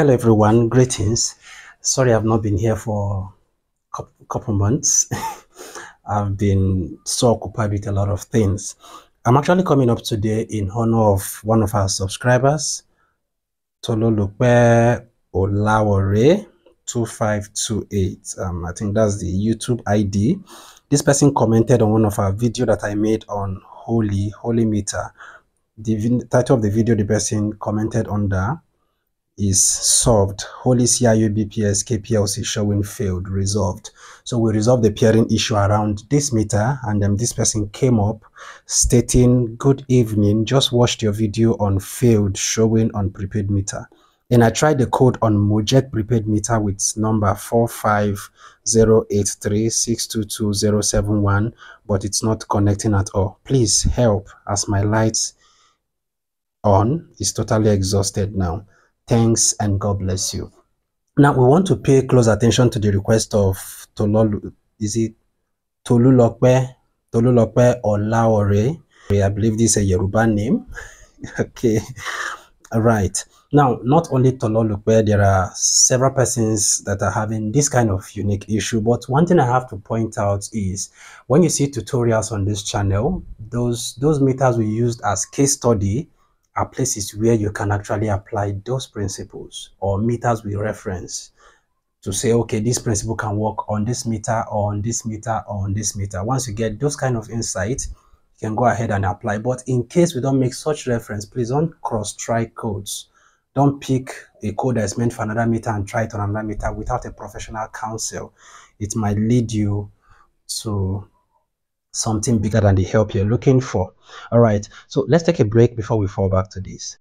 Hello everyone, greetings. Sorry I've not been here for a couple months. I've been so occupied with a lot of things. I'm actually coming up today in honor of one of our subscribers, Tolulope Olaware 2528. I think that's the YouTube ID. This person commented on one of our video that I made on Holley Meter. The title of the video the person commented under is solved. Holley CIUBPS KPLC showing failed, resolved. So we resolved the peering issue around this meter, and then this person came up stating, "Good evening, just watched your video on failed showing on prepaid meter. And I tried the code on Mojec prepaid meter with number 45083622071, but it's not connecting at all. Please help as my lights on is totally exhausted now. Thanks and God bless you." Now we want to pay close attention to the request of Tolulope Olaware. I believe this is a Yoruba name. Okay, all right. Now, not only Tolulope, there are several persons that are having this kind of unique issue. But one thing I have to point out is when you see tutorials on this channel, those meters we used as case study are places where you can actually apply those principles, or meters we reference to say, okay, this principle can work on this meter, or on this meter, or on this meter. Once you get those kind of insight, you can go ahead and apply. But in case we don't make such reference, please don't cross-try codes. Don't pick a code that's meant for another meter and try it on another meter without a professional counsel. It might lead you to something bigger than the help you're looking for. All right, so let's take a break before we fall back to this.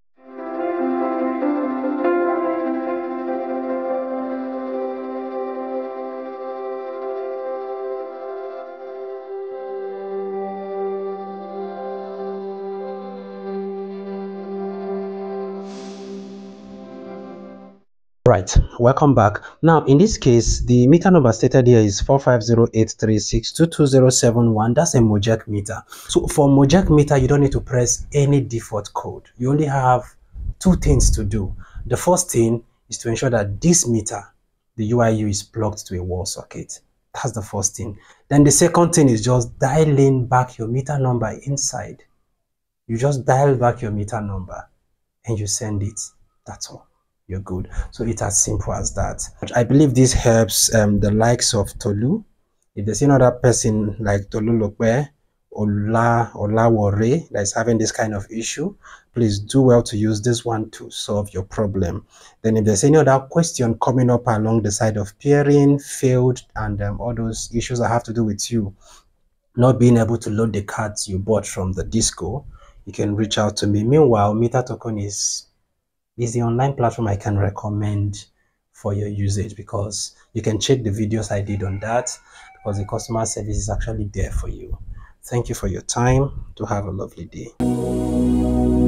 Right, welcome back. Now in this case, the meter number stated here is 45083622071. That's a Mojec meter. So for Mojec meter, you don't need to press any default code. You only have two things to do. The first thing is to ensure that this meter, the UIU, is plugged to a wall socket. That's the first thing. Then the second thing is just dialing back your meter number inside. You just dial back your meter number and you send it. That's all. You're good. So it's as simple as that. I believe this helps the likes of Tolu. If there's another person like Tolulope Olaware that is having this kind of issue, please do well to use this one to solve your problem. Then if there's any other question coming up along the side of peering, failed, and all those issues that have to do with you not being able to load the cards you bought from the disco, you can reach out to me. Meanwhile, Meta Token is the online platform I can recommend for your usage, because you can check the videos I did on that, because the customer service is actually there for you. Thank you for your time. Do have a lovely day.